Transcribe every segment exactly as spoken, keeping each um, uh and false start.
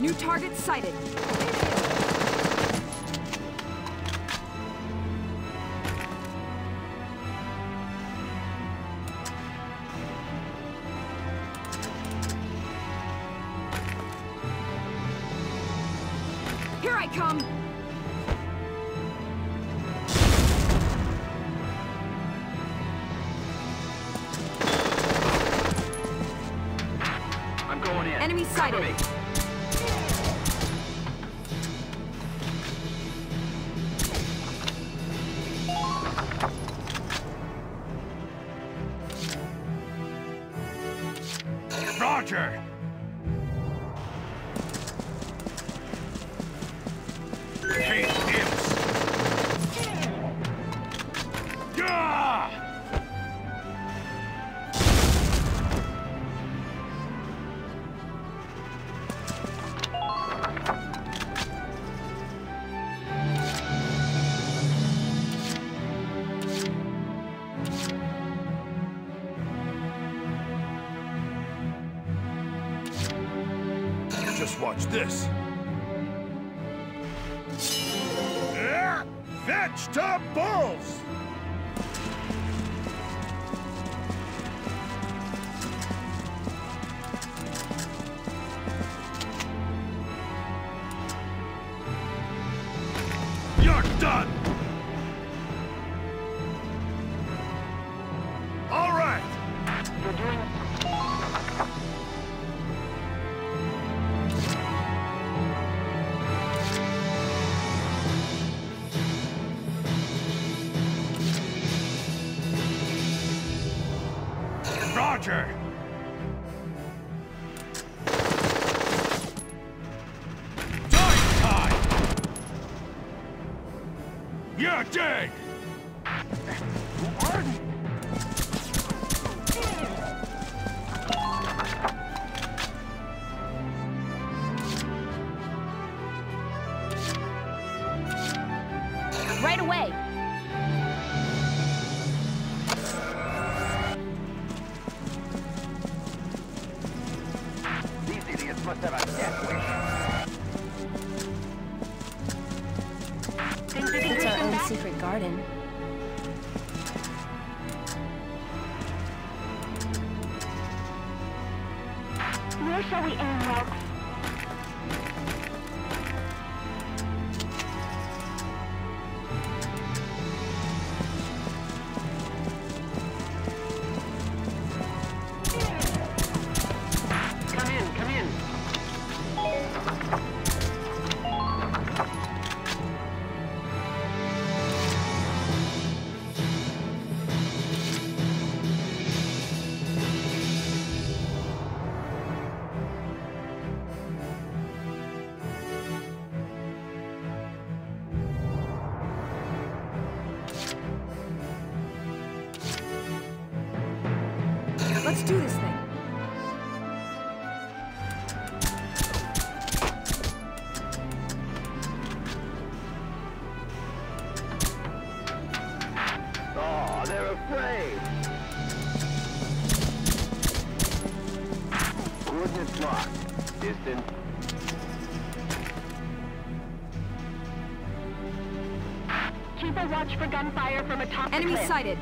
New target sighted. Here I come. I'm going in. Enemy sighted. Roger! Chase imps! Gah! Just watch this. Vegetables! You're done! All right! You're doing... Roger! Dying time! You're dead! Who are they? Right away! That I can't wish. It's our own secret garden. Where shall we aim next? Let's do this thing. Oh, they're afraid. Coordinates locked. Distant. Keep a watch for gunfire from atop the cliff. Enemy sighted.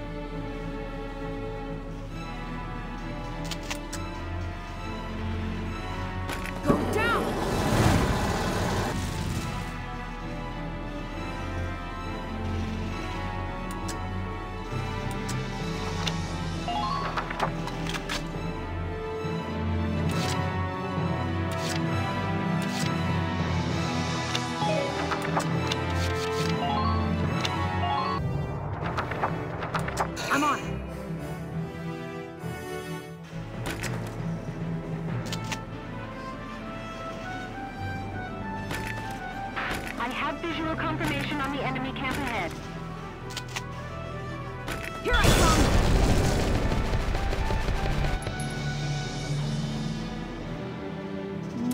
I'm on it. I have visual confirmation on the enemy camp ahead. Here I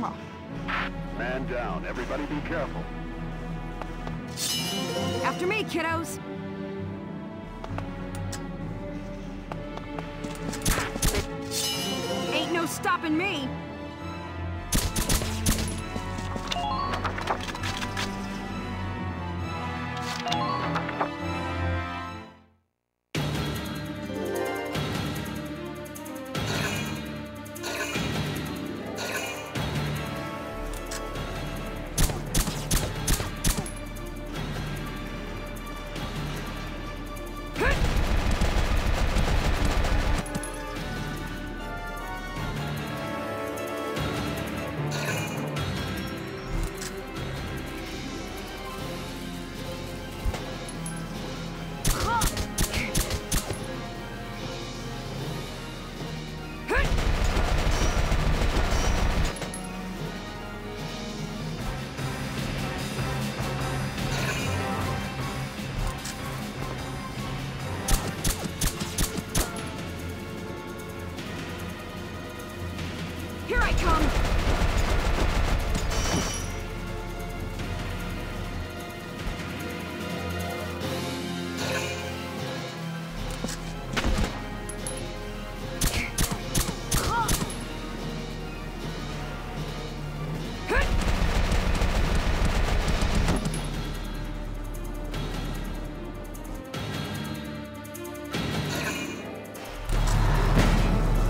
come! Man down. Everybody be careful. After me, kiddos. Ain't no stopping me!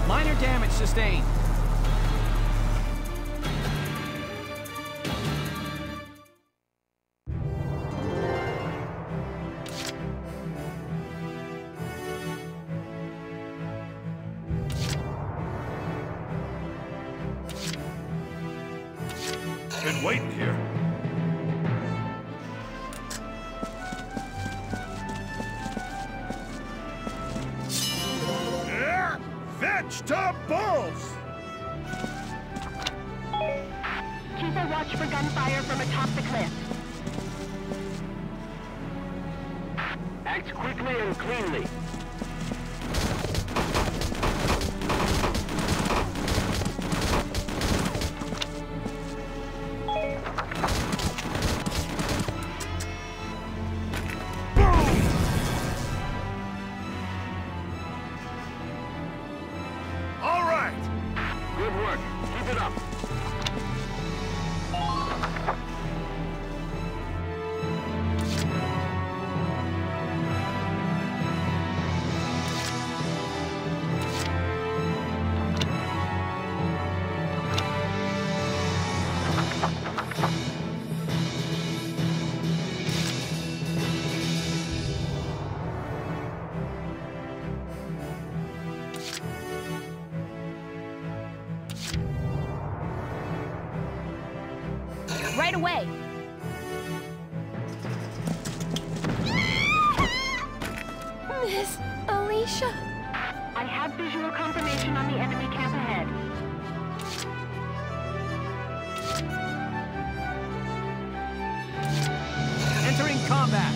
Minor damage sustained. Been waiting here. Yeah, vegetables! Keep a watch for gunfire from atop the cliff. Act quickly and cleanly. Good work. Keep it up. Right away. Miss Alicia. I have visual confirmation on the enemy camp ahead. Entering combat.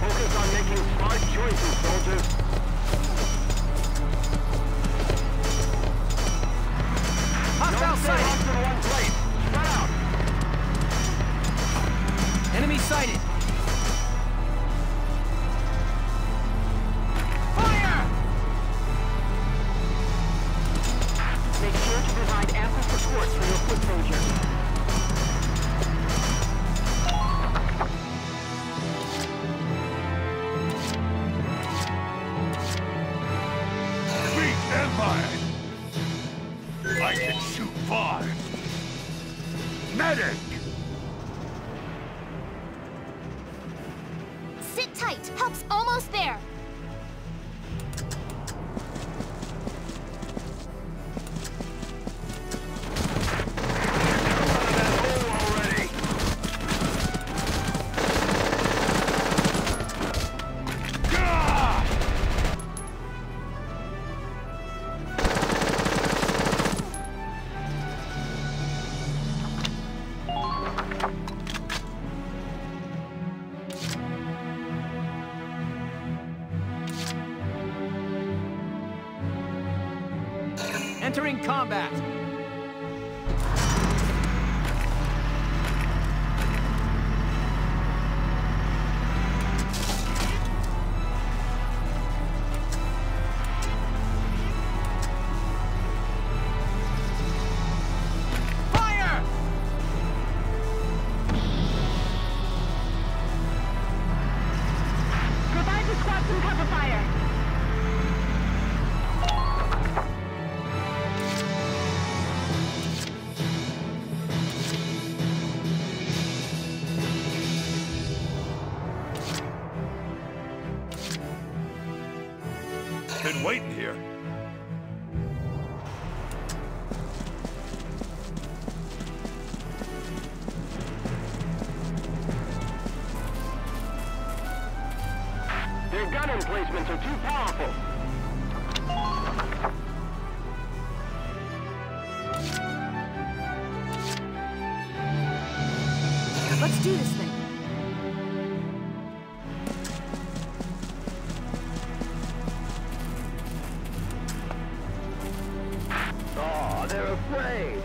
Focus on making smart choices, soldiers. Enemy sighted! Fire! Make sure to provide ample support for your foot soldier. Sweet Empire! I can shoot far! Medic! Sit tight. Help's almost there. Entering combat. Fire! Provide the squad some cover fire. Been waiting here. Their gun emplacements are too powerful. Let's do this thing. They're afraid.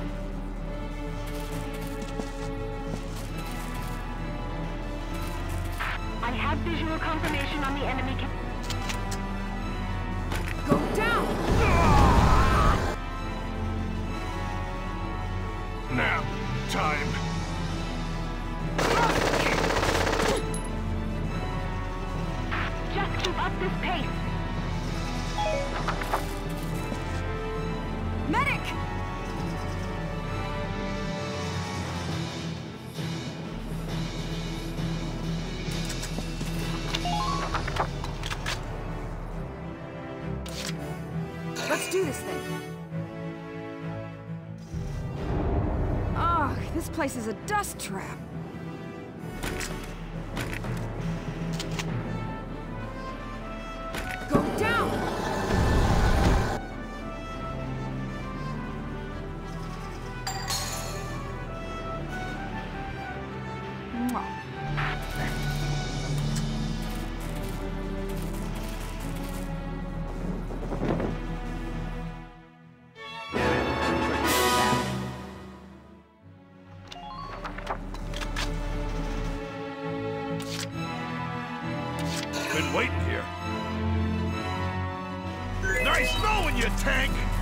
I have visual confirmation on the enemy. Let's do this thing. Ah, oh, this place is a dust trap. Go down! Mwah. Been waiting here. Nice knowing you, tank!